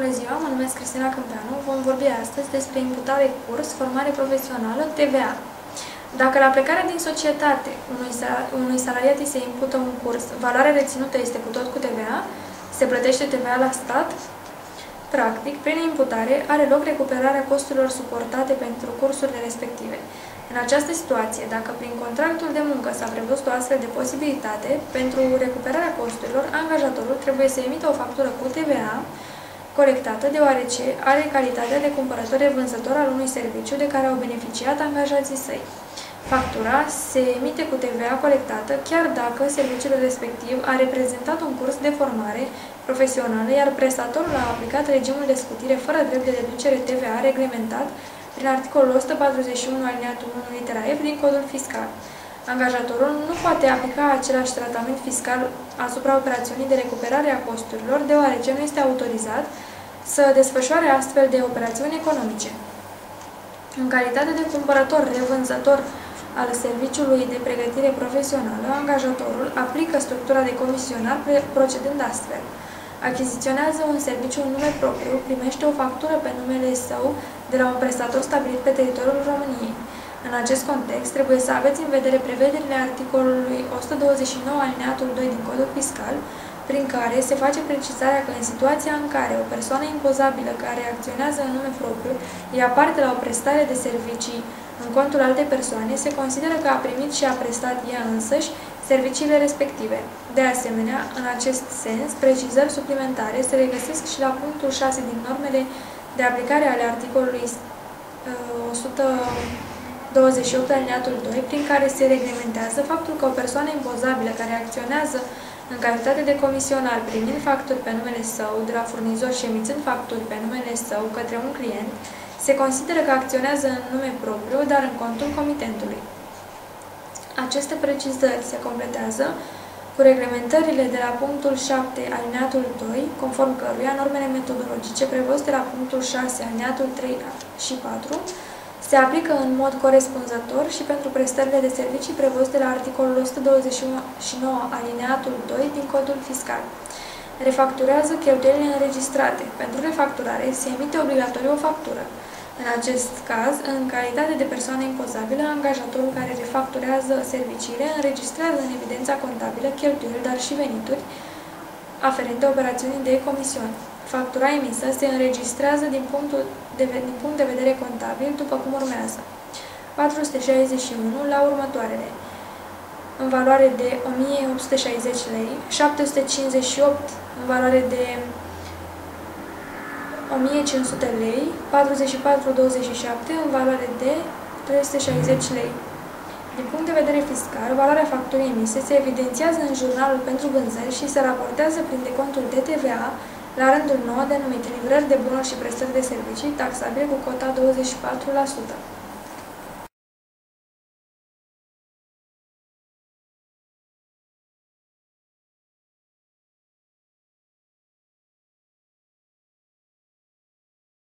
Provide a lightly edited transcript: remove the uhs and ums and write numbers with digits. Bună ziua, mă numesc Cristina Câmpeanu. Vom vorbi astăzi despre imputare curs, formare profesională, TVA. Dacă la plecarea din societate unui salariat îi se impută un curs, valoarea reținută este cu tot cu TVA, se plătește TVA la stat. Practic, prin imputare, are loc recuperarea costurilor suportate pentru cursurile respective. În această situație, dacă prin contractul de muncă s-a prevăzut o astfel de posibilitate, pentru recuperarea costurilor, angajatorul trebuie să emită o factură cu TVA corectată, deoarece are calitatea de cumpărător-vânzător al unui serviciu de care au beneficiat angajații săi. Factura se emite cu TVA colectată, chiar dacă serviciul respectiv a reprezentat un curs de formare profesională, iar prestatorul a aplicat regimul de scutire fără drept de deducere TVA reglementat prin articolul 141 alineatul 1 litera F din Codul Fiscal. Angajatorul nu poate aplica același tratament fiscal asupra operațiunii de recuperare a costurilor, deoarece nu este autorizat să desfășoare astfel de operațiuni economice. În calitate de cumpărător-revânzător al serviciului de pregătire profesională, angajatorul aplică structura de comisionar procedând astfel. Achiziționează un serviciu în nume propriu, primește o factură pe numele său de la un prestator stabilit pe teritoriul României. În acest context, trebuie să aveți în vedere prevederile articolului 129 alineatul 2 din Codul Fiscal, prin care se face precizarea că în situația în care o persoană impozabilă care acționează în nume propriu ia parte la o prestare de servicii în contul altei persoane, se consideră că a primit și a prestat ea însăși serviciile respective. De asemenea, în acest sens, precizări suplimentare se regăsesc și la punctul 6 din normele de aplicare ale articolului 128 alineatul 2, prin care se reglementează faptul că o persoană impozabilă care acționează în calitate de comisionar, primind facturi pe numele său de la furnizor și emițând facturi pe numele său către un client, se consideră că acționează în nume propriu, dar în contul comitentului. Aceste precizări se completează cu reglementările de la punctul 7 alineatul 2, conform căruia normele metodologice prevăzute la punctul 6 alineatul 3 și 4 se aplică în mod corespunzător și pentru prestările de servicii prevăzute la articolul 129 alineatul 2 din Codul Fiscal. Refacturează cheltuielile înregistrate. Pentru refacturare se emite obligatoriu o factură. În acest caz, în calitate de persoană impozabilă, angajatorul care refacturează serviciile înregistrează în evidența contabilă cheltuieli, dar și venituri aferente operațiunii de comision. Factura emisă se înregistrează din punct de vedere contabil, după cum urmează. 461 la următoarele. În valoare de 1860 lei, 758 în valoare de 1500 lei, 44,27 în valoare de 360 lei. Din punct de vedere fiscal, valoarea facturii emise se evidențiază în jurnalul pentru vânzări și se raportează prin decontul de TVA la rândul 9 denumit livrări de bunuri și prestări de servicii taxabile cu cota 24%.